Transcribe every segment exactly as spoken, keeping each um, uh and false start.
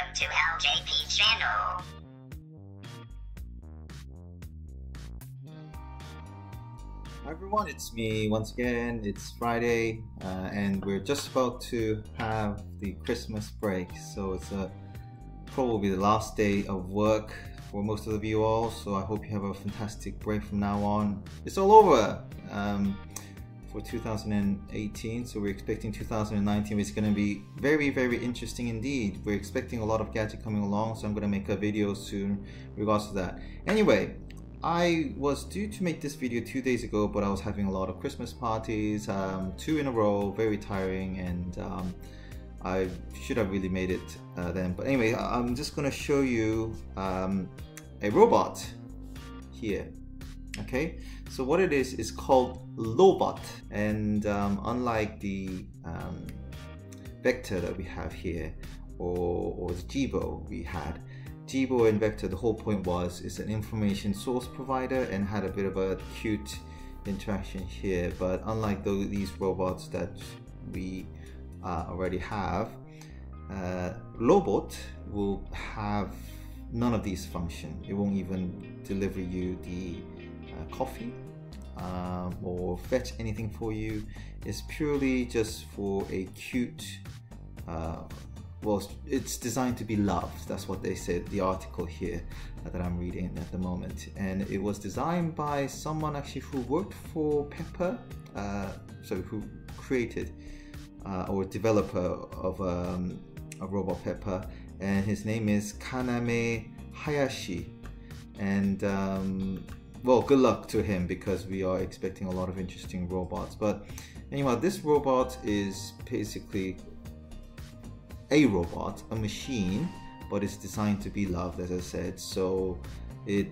welcome to L J P channel. Hi everyone, it's me once again. It's Friday uh, and we're just about to have the Christmas break, so it's a, probably the last day of work for most of you all, so I hope you have a fantastic break from now on. It's all over um, for two thousand eighteen, so we're expecting two thousand nineteen, which is going to be very, very interesting indeed. We're expecting a lot of gadget coming along, so I'm going to make a video soon in regards to that. Anyway, I was due to make this video two days ago, but I was having a lot of Christmas parties, um, two in a row, very tiring, and um, I should have really made it uh, then. But anyway, I'm just going to show you um, a robot here. Okay, so what it is is called Lovot, and um, unlike the um, Vector that we have here, or, or the Jibo we had, Jibo and Vector, the whole point was it's an information source provider and had a bit of a cute interaction here. But unlike those, these robots that we uh, already have, uh, Lovot will have none of these functions. It won't even deliver you the coffee um, or fetch anything for you. It's purely just for a cute uh, well, it's designed to be loved. That's what they said, the article here uh, that I'm reading at the moment. And it was designed by someone actually who worked for Pepper, uh, so who created uh, or developer of um, a robot Pepper, and his name is Kaname Hayashi. And um, well, good luck to him, because we are expecting a lot of interesting robots. But anyway, this robot is basically a robot, a machine, but it's designed to be loved, as I said. So it,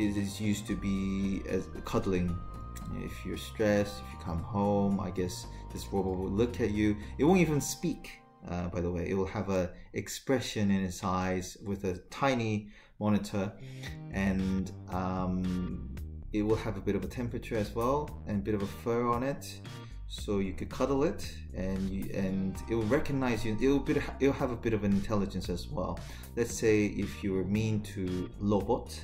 it is used to be as cuddling. If you're stressed, if you come home, I guess this robot will look at you. It won't even speak, uh, by the way. It will have an expression in its eyes with a tiny monitor, and um, it will have a bit of a temperature as well, and a bit of a fur on it, so you could cuddle it, and you, and it will recognize you. It'll bit it'll have a bit of an intelligence as well. Let's say if you were mean to Lovot,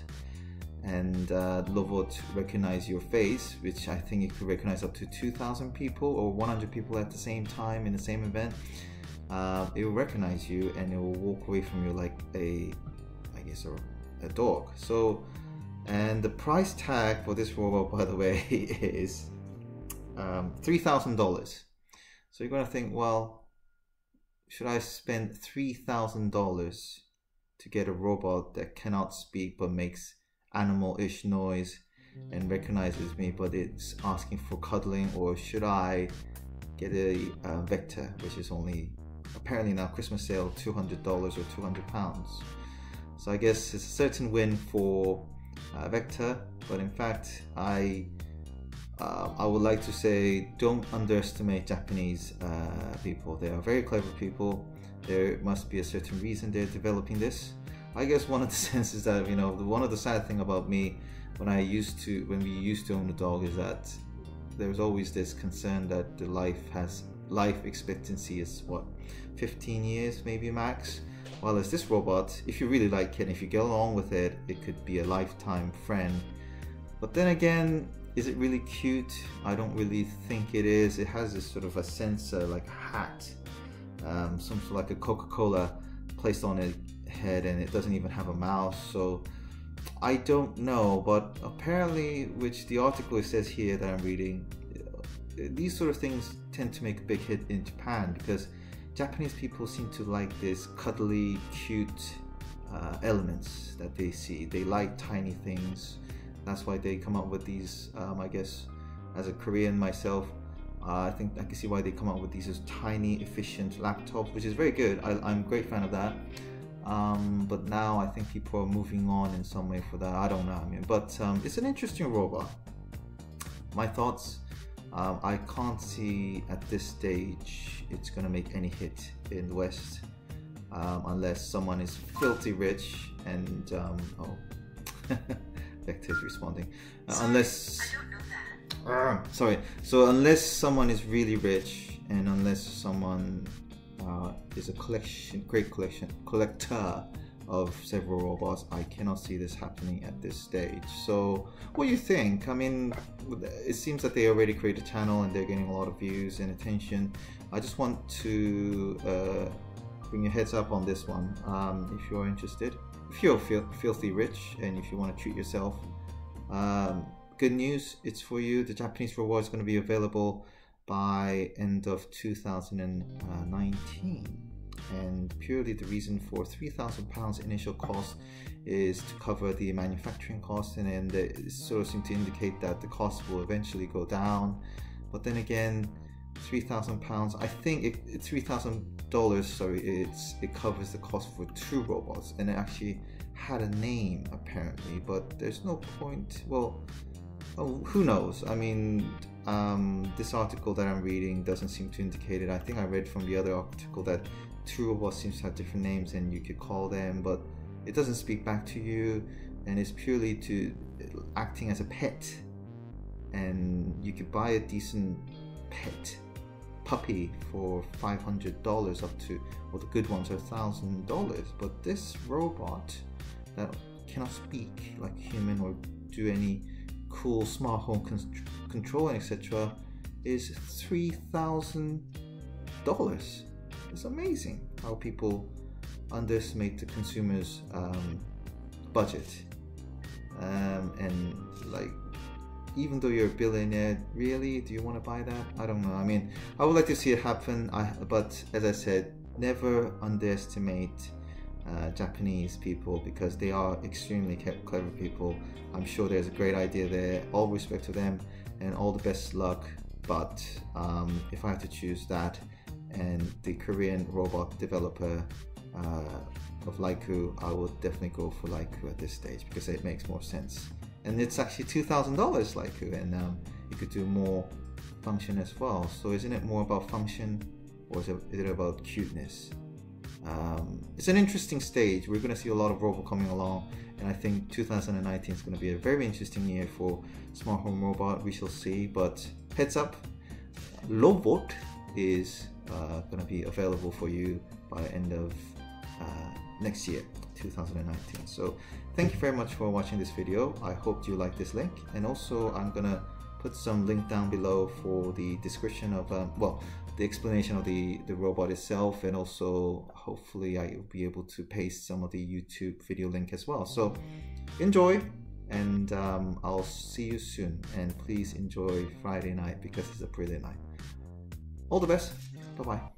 and uh, Lovot recognize your face, which I think it could recognize up to two thousand people or one hundred people at the same time in the same event. Uh, it will recognize you, and it will walk away from you like a, I guess, a, a dog. So, and the price tag for this robot, by the way, is um, three thousand dollars. So you're going to think, well, should I spend three thousand dollars to get a robot that cannot speak but makes animal-ish noise and recognizes me, but it's asking for cuddling? Or should I get a uh, Vector, which is only apparently now Christmas sale two hundred dollars or two hundred pounds? So I guess it's a certain win for uh, Vector, but in fact, I uh, I would like to say, don't underestimate Japanese uh, people. They are very clever people. There must be a certain reason they're developing this. I guess one of the senses that, you know, one of the sad thing about me when I used to, when we used to own a dog, is that there's always this concern that the life has life expectancy is what, fifteen years maybe max. Well, as this robot, if you really like it and if you get along with it, it could be a lifetime friend. But then again, is it really cute? I don't really think it is. It has this sort of a sensor, like a hat, um, some sort of like a Coca-Cola placed on its head, and it doesn't even have a mouth. So I don't know, but apparently, which the article says here that I'm reading, these sort of things tend to make a big hit in Japan, because Japanese people seem to like this cuddly, cute uh, elements that they see. They like tiny things. That's why they come up with these, um, I guess, as a Korean myself, uh, I think I can see why they come up with these as tiny, efficient laptops, which is very good. I, I'm a great fan of that. Um, but now I think people are moving on in some way for that. I don't know. I mean, but um, it's an interesting robot. My thoughts. Um, I can't see at this stage it's going to make any hit in the West, um, unless someone is filthy rich and um, oh, Vector's responding. Uh, sorry, unless I don't know that. Uh, sorry. So unless someone is really rich, and unless someone uh, is a collection, great collection, collector of several robots. I cannot see this happening at this stage. So what do you think? I mean, it seems that they already created a channel and they're getting a lot of views and attention. I just want to uh, bring your heads up on this one. Um, if you're interested, if you're filthy rich and if you want to treat yourself, um, good news, it's for you. The Japanese robot is going to be available by end of two thousand nineteen. And purely the reason for three thousand pounds initial cost is to cover the manufacturing costs, and then it sort of seems to indicate that the cost will eventually go down. But then again, three thousand pounds, I think it, it's three thousand dollars, sorry, it's, it covers the cost for two robots, and it actually had a name apparently, but there's no point, well, oh, who knows? I mean, um, this article that I'm reading doesn't seem to indicate it. I think I read from the other article that two robots seems to have different names and you could call them, but it doesn't speak back to you, and it's purely to acting as a pet, and you could buy a decent pet puppy for five hundred dollars up to, or the good ones are one thousand dollars, but this robot that cannot speak like human or do any cool smart home con control and etc is three thousand dollars. It's amazing how people underestimate the consumer's um, budget, um, and like, even though you're a billionaire, really, do you want to buy that? I don't know. I mean, I would like to see it happen, I, but as I said, never underestimate uh, Japanese people, because they are extremely clever people. I'm sure there's a great idea there. All respect to them and all the best luck, but um, if I have to choose that and the Korean robot developer uh, of Laiku, I would definitely go for Laiku at this stage, because it makes more sense. And it's actually two thousand dollars Laiku, and um, you could do more function as well. So isn't it more about function, or is it, is it about cuteness? Um, it's an interesting stage. We're going to see a lot of robots coming along, and I think two thousand nineteen is going to be a very interesting year for smart home robot. We shall see, but heads up, Lovot is Uh, going to be available for you by end of uh, next year, two thousand nineteen. So thank you very much for watching this video. I hope you like this link, and also I'm gonna put some link down below for the description of um, well, the explanation of the the robot itself, and also hopefully I will be able to paste some of the YouTube video link as well. So enjoy, and um, I'll see you soon, and please enjoy Friday night because it's a brilliant night. All the best. Bye-bye.